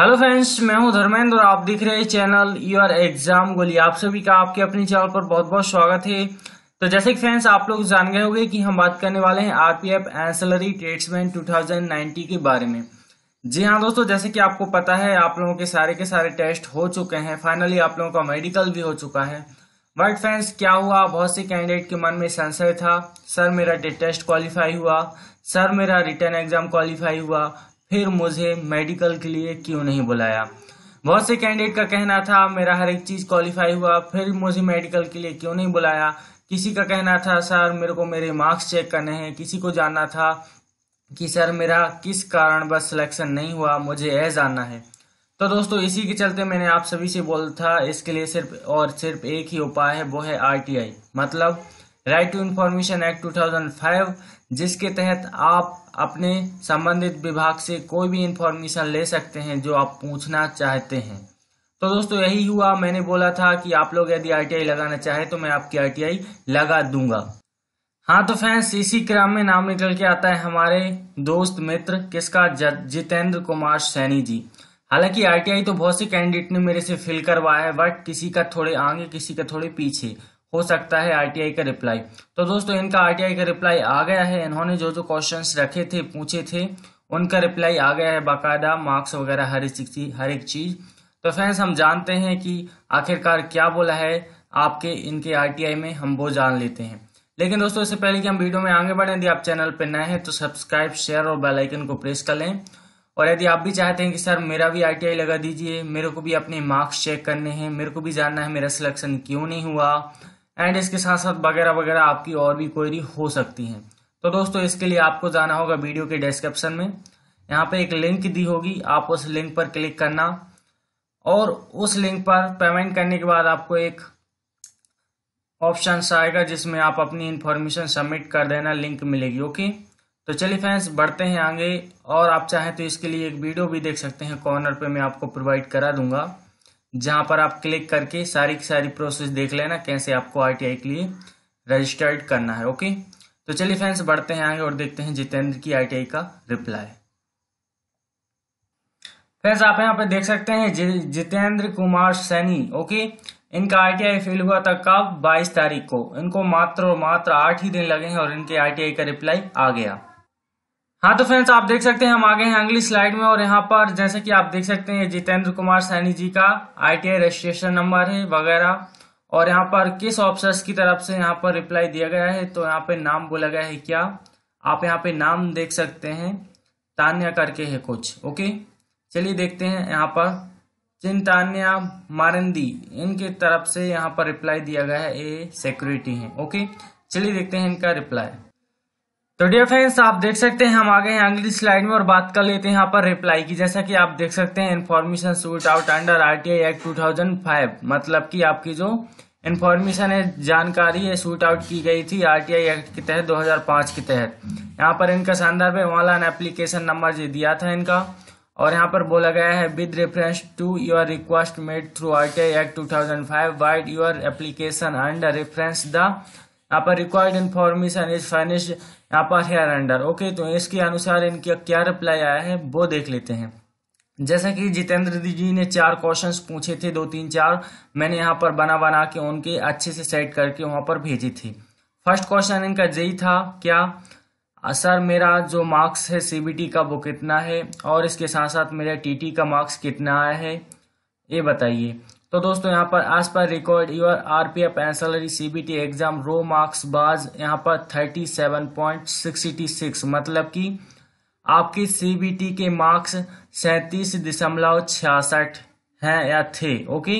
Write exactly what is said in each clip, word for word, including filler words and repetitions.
Hello friends, मैं हूं धर्मेंद्र और आप दिख रहे हैं चैनल यूर एग्जाम गोली। आप सभी का आपके अपने चैनल पर बहुत बहुत स्वागत है। तो जैसे कि फ्रेंड्स आप लोग जान गए होंगे कि हम बात करने वाले हैं आरपीएफ एंसिलरी ट्रेड्समैन दो हज़ार नब्बे के बारे में। जी हाँ दोस्तों, जैसे कि आपको पता है आप लोगों के सारे के सारे टेस्ट हो चुके हैं, फाइनली आप लोगों का मेडिकल भी हो चुका है। बट फ्रेंड्स क्या हुआ, बहुत से कैंडिडेट के मन में संशय था, सर मेरा टेस्ट क्वालिफाई हुआ, सर मेरा रिटर्न एग्जाम क्वालिफाई हुआ, फिर मुझे मेडिकल के लिए क्यों नहीं बुलाया। बहुत से कैंडिडेट का कहना था मेरा हर एक चीज़ क्वालिफाई हुआ, फिर मुझे मेडिकल के लिए क्यों नहीं बुलाया। किसी का कहना था सर मेरे को मेरे मार्क्स चेक करने हैं, किसी को जानना था कि सर मेरा किस कारणवश सिलेक्शन नहीं हुआ, मुझे यह जानना है। तो दोस्तों इसी के चलते मैंने आप सभी से बोला था इसके लिए सिर्फ और सिर्फ एक ही उपाय है, वो है आर टी आई मतलब राइट टू इन्फॉर्मेशन एक्ट दो हज़ार पाँच, जिसके तहत आप अपने संबंधित विभाग से कोई भी इंफॉर्मेशन ले सकते हैं जो आप पूछना चाहते हैं। तो दोस्तों यही हुआ, मैंने बोला था कि आप लोग यदि आरटीआई लगाना चाहे तो मैं आपकी आरटीआई लगा दूंगा। हाँ तो फ्रेंड्स इसी क्रम में नाम निकल के आता है हमारे दोस्त मित्र किसका, जितेंद्र कुमार सैनी जी। हालांकि आरटीआई तो बहुत से कैंडिडेट ने मेरे से फिल करवाया है, बट किसी का थोड़े आगे किसी का थोड़े पीछे हो सकता है आरटीआई का रिप्लाई। तो दोस्तों इनका आरटीआई का रिप्लाई आ गया है, इन्होंने जो जो क्वेश्चंस रखे थे पूछे थे उनका रिप्लाई आ गया है, बाकायदा मार्क्स वगैरह हर एक चीज हर एक चीज। तो फ्रेंड्स हम जानते हैं कि आखिरकार क्या बोला है आपके इनके आरटीआई में, हम वो जान लेते हैं। लेकिन दोस्तों इससे पहले कि हम वीडियो में आगे बढ़ें, यदि आप चैनल पर नए हैं तो सब्सक्राइब, शेयर और बेल आइकन को प्रेस कर लें। और यदि आप भी चाहते हैं कि सर मेरा भी आरटीआई लगा दीजिए, मेरे को भी अपने मार्क्स चेक करने हैं, मेरे को भी जानना है मेरा सिलेक्शन क्यों नहीं हुआ, एंड इसके साथ साथ वगैरह वगैरह आपकी और भी क्वेरी हो सकती है, तो दोस्तों इसके लिए आपको जाना होगा वीडियो के डिस्क्रिप्शन में, यहाँ पे एक लिंक दी होगी, आप उस लिंक पर क्लिक करना और उस लिंक पर पेमेंट करने के बाद आपको एक ऑप्शन आएगा जिसमें आप अपनी इन्फॉर्मेशन सबमिट कर देना, लिंक मिलेगी। ओके तो चलिए फ्रेंड्स बढ़ते हैं आगे, और आप चाहें तो इसके लिए एक वीडियो भी देख सकते हैं, कॉर्नर पर मैं आपको प्रोवाइड करा दूंगा, जहां पर आप क्लिक करके सारी की सारी प्रोसेस देख लेना कैसे आपको आरटीआई के लिए रजिस्टर्ड करना है। ओके तो चलिए फ्रेंड्स बढ़ते हैं आगे और देखते हैं जितेंद्र की आरटीआई का रिप्लाई। फ्रेंड्स आप यहाँ पर देख सकते हैं जि, जितेंद्र कुमार सैनी। ओके इनका आरटीआई फेल हुआ था कब, बाईस तारीख को। इनको मात्र और मात्र आठ ही दिन लगे हैं और इनके आरटीआई का रिप्लाई आ गया। हाँ तो फ्रेंड्स आप देख सकते हैं हम आगे हैं अगली स्लाइड में, और यहाँ पर जैसे कि आप देख सकते हैं जितेंद्र कुमार सैनी जी का आरटीआई रजिस्ट्रेशन नंबर है वगैरह, और यहाँ पर किस ऑफिसर्स की तरफ से यहाँ पर रिप्लाई दिया गया है। तो यहाँ पे नाम बोला गया है, क्या आप यहाँ पे नाम देख सकते हैं, तान्या करके है कुछ। ओके चलिए देखते हैं, यहाँ पर चिंतान्या मारंदी इनके तरफ से यहाँ पर रिप्लाई दिया गया है, ये सिक्योरिटी है। ओके चलिए देखते हैं इनका रिप्लाई। तो डियर फ्रेंड्स आप देख सकते हैं हम आ गए हैं अगली स्लाइड में और बात कर लेते हैं यहाँ पर रिप्लाई की। जैसा कि आप देख सकते हैं information sought out under RTI act दो हज़ार पाँच, मतलब कि आपकी जो इन्फॉर्मेशन है, जानकारी है, सूट आउट की गई थी आरटीआई एक्ट के तहत दो हज़ार पाँच के तहत। यहाँ पर इनका संदर्भ है ऑनलाइन एप्लीकेशन नंबर जो दिया था इनका, और यहाँ पर बोला गया है with reference to your request made through RTI act दो हज़ार पाँच vide your application under reference the, यहाँ पर रिक्वायर्ड इन्फॉर्मेशन इज फाइनिश यहाँ पर हेयर अंडर। ओके तो इसके अनुसार इनका क्या रिप्लाई आया है वो देख लेते हैं। जैसा कि जितेंद्र जी ने चार क्वेश्चंस पूछे थे, दो तीन चार मैंने यहाँ पर बना बना के उनके अच्छे से सेट करके वहाँ पर भेजी थी। फर्स्ट क्वेश्चन इनका यही था, क्या सर मेरा जो मार्क्स है सीबीटी का वो कितना है और इसके साथ साथ मेरा टीटी का मार्क्स कितना आया है ये बताइए। तो दोस्तों यहाँ पर as per record your RPF ancillary CBT exam raw marks was यहाँ पर सैंतीस दशमलव छह छह, मतलब कि आपकी सीबीटी के मार्क्स सैंतीस दशमलव छह छह हैं या थे। Okay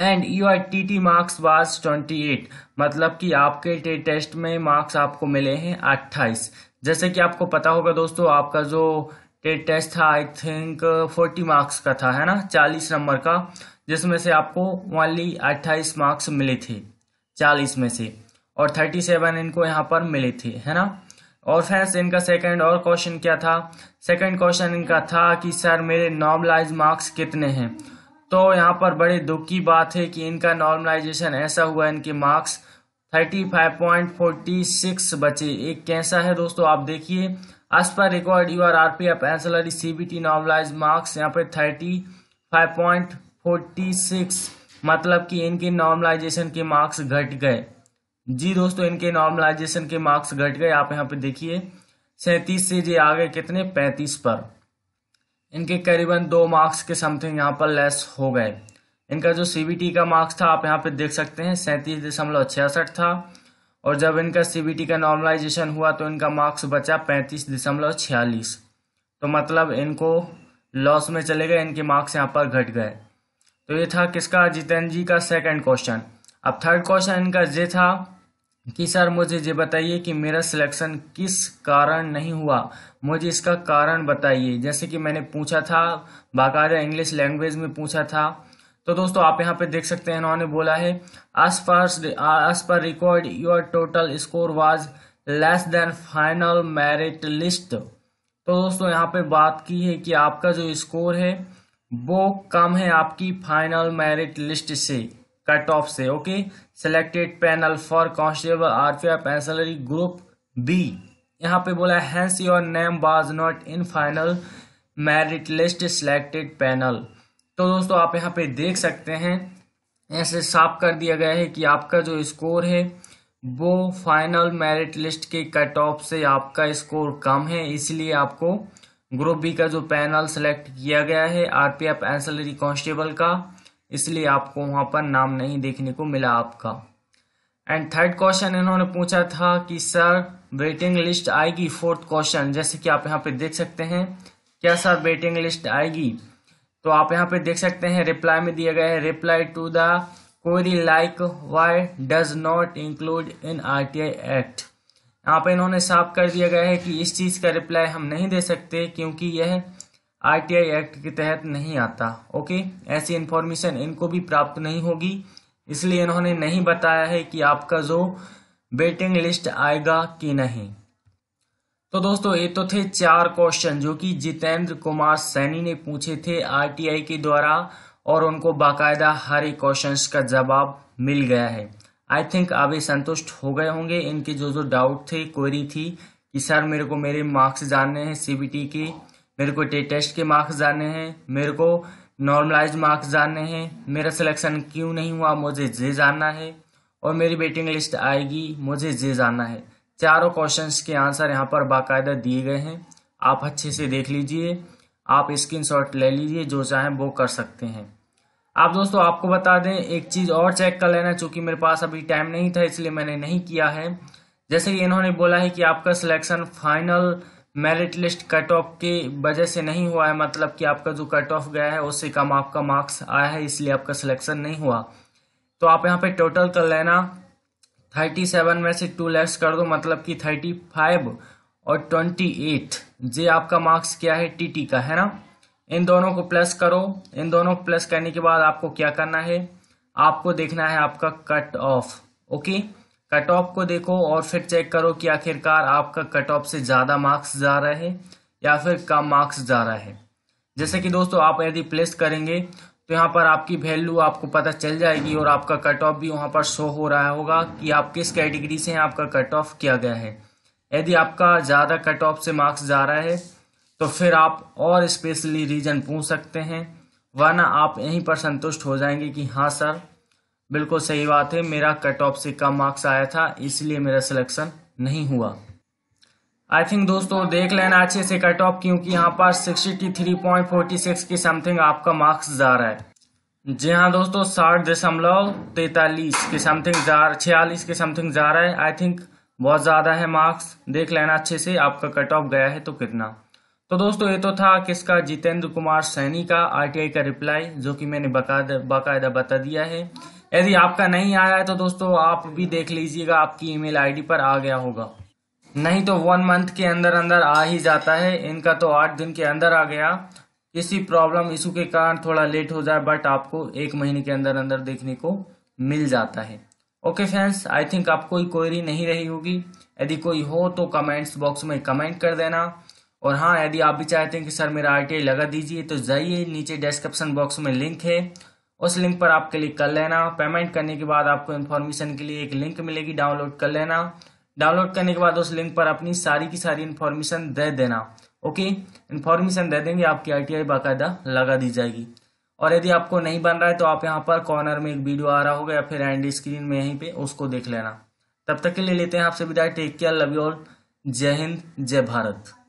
and your TT marks was अट्ठाईस, मतलब कि आपके टेस्ट में मार्क्स आपको मिले हैं अट्ठाईस। जैसे कि आपको पता होगा दोस्तों आपका जो टेस्ट था आई थिंक चालीस मार्क्स का था, है ना, चालीस नंबर का, जिसमें से आपको ओनली अट्ठाईस मार्क्स मिले थे चालीस में से, और सैंतीस इनको यहाँ पर मिले थे, है ना। और फ्रेंड्स इनका सेकंड और क्वेश्चन क्या था, सेकंड क्वेश्चन इनका था कि सर मेरे नॉर्मलाइज मार्क्स कितने हैं। तो यहाँ पर बड़े दुख की बात है कि इनका नॉर्मलाइजेशन ऐसा हुआ, इनके marks thirty five point forty six बचे। एक कैसा है दोस्तों, आप देखिए as per record your RPF ancillary CBT normalise marks यहाँ पे thirty five point forty six, मतलब कि इनके नॉर्मलाइजेशन के मार्क्स घट गए। जी दोस्तों, इनके नॉर्मलाइजेशन के मार्क्स घट गए। आप यहाँ पे देखिए सैंतीस से ये आ गए कितने पैंतीस पर, इनके करीबन दो मार्क्स के समथिंग यहाँ पर लेस हो गए। इनका जो सीबीटी का मार्क्स था आप यहाँ पे देख सकते हैं सैंतीस दशमलव छियासठ था, और जब इनका सीबीटी का नॉर्मलाइजेशन हुआ तो इनका मार्क्स बचा पैंतीस दशमलव छियालीस, तो मतलब इनको लॉस में चले गए, इनके मार्क्स यहाँ पर घट गए। तो ये था किसका, जितेंद्र जी का सेकंड क्वेश्चन। अब थर्ड क्वेश्चन इनका ये था कि सर मुझे ये बताइए कि मेरा सिलेक्शन किस कारण नहीं हुआ, मुझे इसका कारण बताइए। जैसे कि मैंने पूछा था, बाकायदा इंग्लिश लैंग्वेज में पूछा था। तो दोस्तों आप यहाँ पे देख सकते हैं इन्होंने बोला है as per as per record your total score was less than final merit list. तो दोस्तों यहाँ पे बात की है कि आपका जो स्कोर है वो कम है आपकी फाइनल मेरिट लिस्ट से, कट ऑफ से। Okay, selected panel for constable RPF ancillary group B, यहाँ पे बोला हैंस your name was not in final merit list selected panel. तो दोस्तों आप यहाँ पे देख सकते हैं ऐसे साफ कर दिया गया है कि आपका जो स्कोर है वो फाइनल मेरिट लिस्ट के कट ऑफ से आपका स्कोर कम है, इसलिए आपको ग्रुप बी का जो पैनल सेलेक्ट किया गया है आरपीएफ एंसलरी कांस्टेबल का, इसलिए आपको वहां पर नाम नहीं देखने को मिला आपका। एंड थर्ड क्वेश्चन इन्होंने पूछा था कि सर वेटिंग लिस्ट आएगी। फोर्थ क्वेश्चन, जैसे कि आप यहाँ पे देख सकते हैं क्या सर वेटिंग लिस्ट आएगी। तो आप यहाँ पे देख सकते हैं रिप्लाई में दिया गया है reply to the query like why does not include in RTI act. यहाँ पे इन्होंने साफ कर दिया गया है कि इस चीज का रिप्लाई हम नहीं दे सकते क्योंकि यह आरटीआई एक्ट के तहत नहीं आता। ओके, ऐसी इंफॉर्मेशन इनको भी प्राप्त नहीं होगी, इसलिए इन्होंने नहीं बताया है कि आपका जो वेटिंग लिस्ट आएगा कि नहीं। तो दोस्तों ये तो थे चार क्वेश्चन जो कि जितेंद्र कुमार सैनी ने पूछे थे आरटीआई के द्वारा, और उनको बाकायदा हर एक क्वेश्चन का जवाब मिल गया है। आई थिंक आप ये संतुष्ट हो गए होंगे। इनके जो जो डाउट थे, क्वेरी थी कि सर मेरे को मेरे मार्क्स जानने हैं सीबीटी के, मेरे को टेट टेस्ट के मार्क्स जानने हैं, मेरे को नॉर्मलाइज मार्क्स जानने हैं, मेरा सिलेक्शन क्यों नहीं हुआ मुझे जे जानना है, और मेरी वेटिंग लिस्ट आएगी मुझे जे जानना है, चारों क्वेश्चंस के आंसर यहाँ पर बाकायदा दिए गए हैं। आप अच्छे से देख लीजिए, आप स्क्रीनशॉट ले लीजिए, जो चाहें वो कर सकते हैं आप। दोस्तों आपको बता दें एक चीज़ और चेक कर लेना, चूंकि मेरे पास अभी टाइम नहीं था इसलिए मैंने नहीं किया है। जैसे कि इन्होंने बोला है कि आपका selection final merit list cut off के वजह से नहीं हुआ है, मतलब कि आपका जो कट ऑफ गया है उससे कम आपका मार्क्स आया है, इसलिए आपका सिलेक्शन नहीं हुआ। तो आप यहाँ पे टोटल कर लेना, सैंतीस में से टू लेस कर दो, मतलब कि पैंतीस और अट्ठाईस, जे आपका मार्क्स क्या है टीटी का है ना, इन दोनों को प्लस करो। इन दोनों को प्लस करने के बाद आपको क्या करना है, आपको देखना है आपका cut off. Okay, cut off को देखो और फिर चेक करो कि आखिरकार आपका कट ऑफ से ज़्यादा मार्क्स जा रहा है या फिर कम मार्क्स जा रहा है। जैसे कि दोस्तों आप यदि प्लस करेंगे तो यहाँ पर आपकी वैल्यू आपको पता चल जाएगी, और आपका कट ऑफ भी वहाँ पर शो हो रहा होगा कि आप किस कैटेगरी से हैं, आपका कट ऑफ क्या गया है। यदि आपका ज़्यादा कट ऑफ से मार्क्स जा रहा है तो फिर आप और स्पेशली रीजन पूछ सकते हैं, वरना आप यहीं पर संतुष्ट हो जाएंगे कि हाँ सर बिल्कुल सही बात है, मेरा कट ऑफ से कम मार्क्स आया था इसलिए मेरा सिलेक्शन नहीं हुआ। आई थिंक दोस्तों देख लेना अच्छे से कट ऑफ, क्योंकि यहाँ पर तिरसठ पॉइंट फोर्टी सिक्स के समथिंग आपका मार्क्स जा रहा है। जी हाँ दोस्तों, साठ दशमलव तैतालीस के समथिंग जा छियालीस के समथिंग जा रहा है। आई थिंक बहुत ज़्यादा है मार्क्स, देख लेना अच्छे से आपका कट ऑफ गया है तो कितना। तो दोस्तों ये तो था किसका, जितेंद्र कुमार सैनी का आरटीआई का रिप्लाई, जो कि मैंने बाकायदा बता दिया है। यदि आपका नहीं आया है तो दोस्तों आप भी देख लीजिएगा, आपकी ईमेल आईडी पर आ गया होगा, नहीं तो वन मंथ के अंदर अंदर आ ही जाता है। इनका तो आठ दिन के अंदर आ गया, किसी प्रॉब्लम इशू के कारण थोड़ा लेट हो जाए, बट आपको एक महीने के अंदर अंदर देखने को मिल जाता है। ओके फ्रेंड्स, आई थिंक आपको कोई क्वेरी नहीं रही होगी। यदि कोई हो तो कमेंट्स बॉक्स में कमेंट कर देना, और हाँ यदि आप भी चाहते हैं कि सर मेरा आरटीआई लगा दीजिए तो जाइए, नीचे डिस्क्रिप्शन बॉक्स में लिंक है, उस लिंक पर आप क्लिक कर लेना। पेमेंट करने के बाद आपको इन्फॉर्मेशन के लिए एक लिंक मिलेगी, डाउनलोड कर लेना। डाउनलोड करने के बाद उस लिंक पर अपनी सारी की सारी इन्फॉर्मेशन दे देना। ओके, इन्फॉर्मेशन दे देंगे, आपकी आईटीआई बाकायदा लगा दी जाएगी। और यदि आपको नहीं बन रहा है तो आप यहाँ पर कॉर्नर में एक वीडियो आ रहा होगा या फिर एंड स्क्रीन में यहीं पे उसको देख लेना। तब तक के लिए लेते हैं आपसे विदाई। Take care, love you all, जय हिंद, जय भारत।